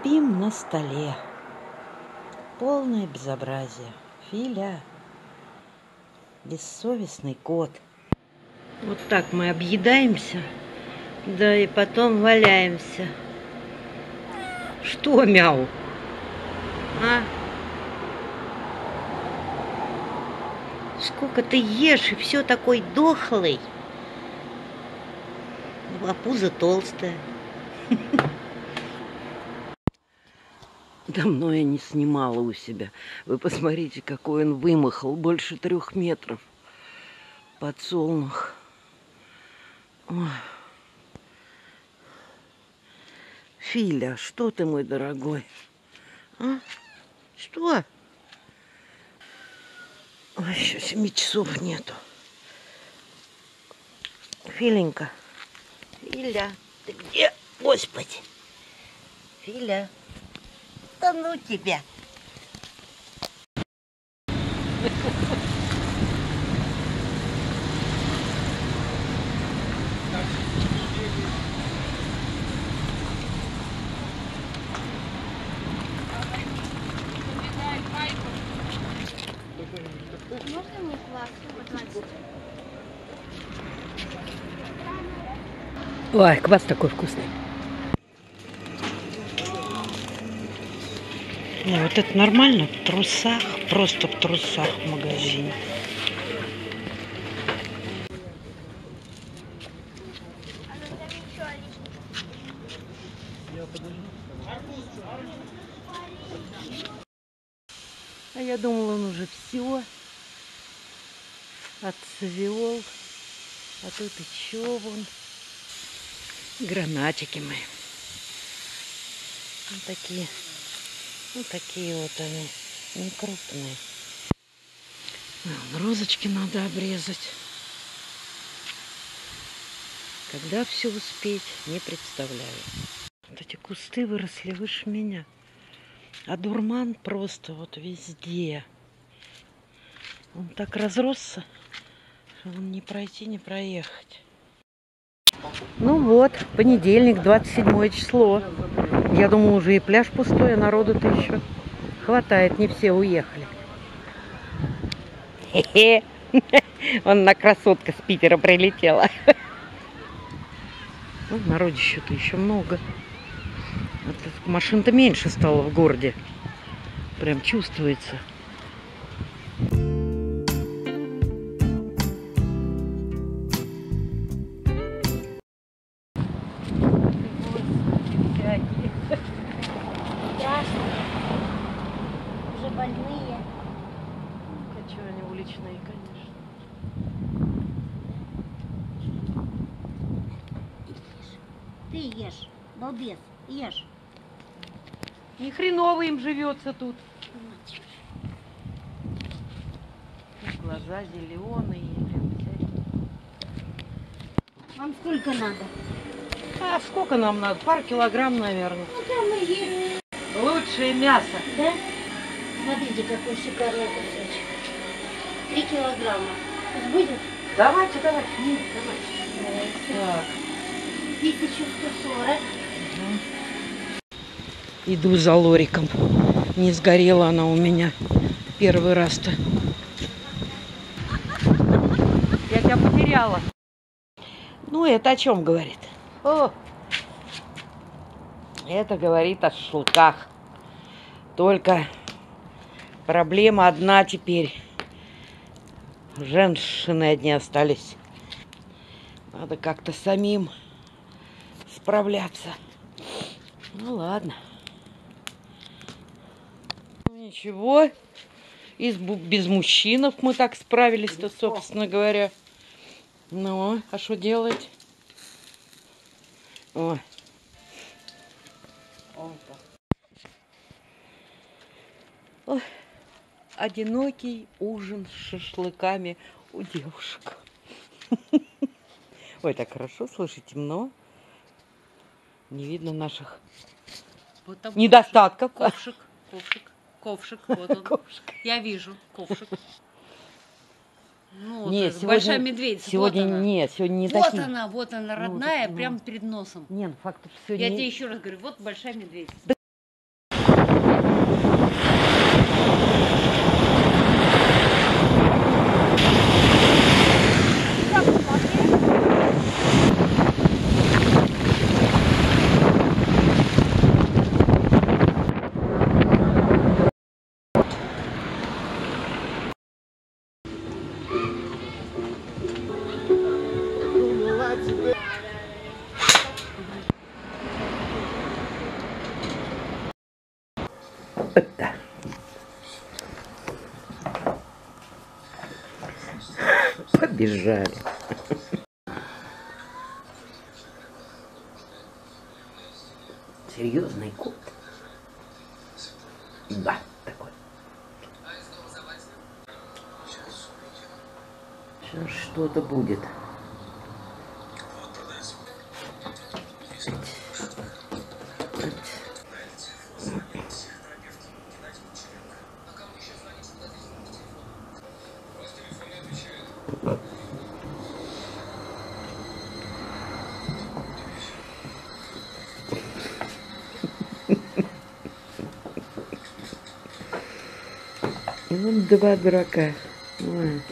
Спим на столе. Полное безобразие. Филя. Бессовестный кот. Вот так мы объедаемся, да и потом валяемся. Что, мяу? А? Сколько ты ешь, и все такой дохлый. А пузо толстое. Давно я не снимала у себя. Вы посмотрите, какой он вымахал. Больше 3 метров. Подсолнух. Ой. Филя, что ты, мой дорогой? А? Что? Ой, еще 7 часов нету. Филенька. Филя, ты где? Господи. Филя. Да ну тебя. Можно мне квас? Ой, квас такой вкусный. Ну, вот это нормально в трусах, просто в трусах в магазине. А я думала, он уже все отцвел, а тут и чё вон. Гранатики мои. Вот такие. Вот такие вот они, не крупные. Розочки надо обрезать. Когда все успеть, не представляю. Вот эти кусты выросли выше меня. А дурман просто вот везде. Он так разросся, что он не пройти, не проехать. Ну вот, понедельник, 27 число. Я думаю, уже и пляж пустой, а народу-то еще хватает, не все уехали. Хе-хе, вон на красотка с Питера прилетела. Ну, народища-то еще много. Машин-то меньше стало в городе. Прям чувствуется. Больные. Хочу они уличные, конечно. Ты ешь, балбес, ешь. Ни хреново им живется тут. И глаза зеленые. Вам сколько надо? А сколько нам надо? Пару килограмм, наверное. Ну, там мы едем. Лучшее мясо. Да? Смотрите, какой шикарный кусочек. 3 килограмма. Пусть будет? Давайте, давайте. Нет, давайте. Так. 1140. Угу. Иду за Лориком. Не сгорела она у меня первый раз-то. Я тебя потеряла. Ну, это о чем говорит? О! Это говорит о шелках. Только... Проблема одна теперь. Женщины одни остались. Надо как-то самим справляться. Ну ладно. Ничего. Без мужчинов мы так справились-то, собственно говоря. Ну, а что делать? О. Ой. Одинокий ужин с шашлыками у девушек. Ой, так хорошо, слушай, темно. Не видно наших недостатков. Ковшик, ковшик, ковшик, вот он. Ковшик. Я вижу, ковшик. Ну, вот нет, сегодня, большая медведица. Сегодня вот она. Нет, сегодня не вот такие. Вот она, родная, ну, прям перед носом. Нет, факт, сегодня... Я тебе еще раз говорю, вот большая медведица. Это. Побежали. Серьезный кот. Да, такой. Сейчас что-то будет. И вот два дурака. Ой.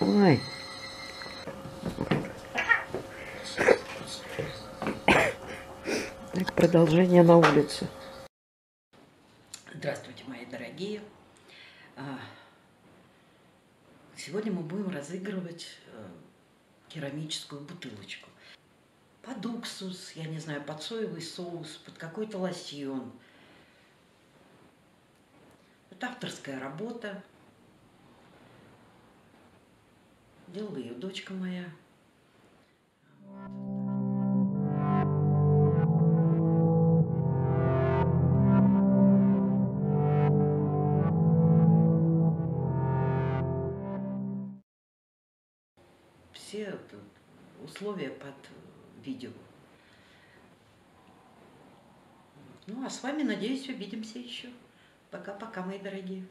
Ой. Так, продолжение на улице. Здравствуйте, мои дорогие. Сегодня мы будем разыгрывать керамическую бутылочку. Под уксус, я не знаю, под соевый соус, под какой-то лосьон. Это авторская работа. Делала ее дочка моя. Все условия под видео. Ну а с вами, надеюсь, увидимся еще. Пока-пока, мои дорогие.